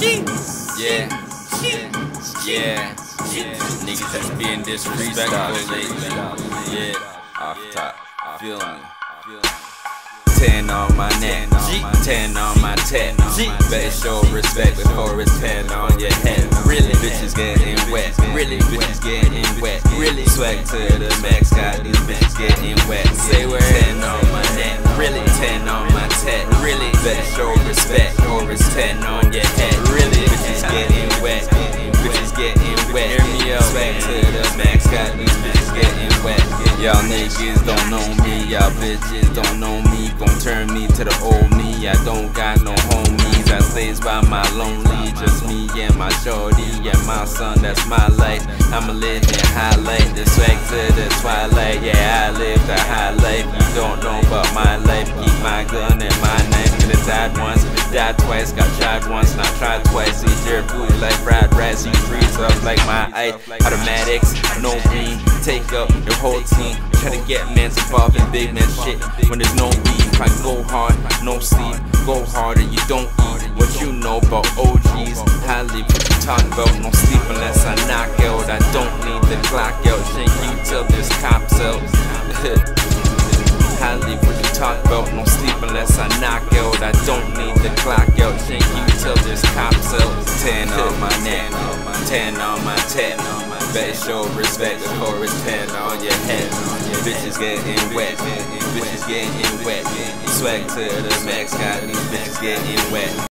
Yeah. Niggas just being disrespectful lately. Yeah, off top, feel me. 10 on my neck, 10 on my tat. Better show respect before it's pat on your head. Really, bitches getting wet. Really, bitches getting wet. Really, swag to the max. Got these bitches getting wet. Say where 10 on my neck. Really, 10 on my tat. Really, better show respect or it's 10 on your head. Really, bitches getting wet. Bitches getting wet. Swag to the max. Got these bitches getting wet. Y'all niggas don't know me. Y'all bitches don't know me. Gon' turn me to the old me. I don't got no homies. I stays by my lonely. Just me and my shorty and my son. That's my life. I'ma live and highlight the swag to the twilight. Yeah, I live the high life. You don't know about my life. Keep my gun and my knife. Could've died once, died twice. Got tried once, not tried twice. Eat your food like fried rice. You freeze up like my ice. Automatics, no green. Take up your whole team. Tryna get man's involved in big man shit. When there's no beef, I go hard, no sleep. Go harder, you don't eat. What you know about OGs, highly what you talking about. No sleep unless I knock out. I don't need the clock out. Shake you till there's cops out. Highly what you talking about. No sleep unless I knock out. I don't need the clock out. Shake you till there's cops out. 10 on my neck, 10 on my tap. Better show respect before it's pat on your head. Bitches getting wet, bitches getting wet. Swag to the max, got these bitches getting wet.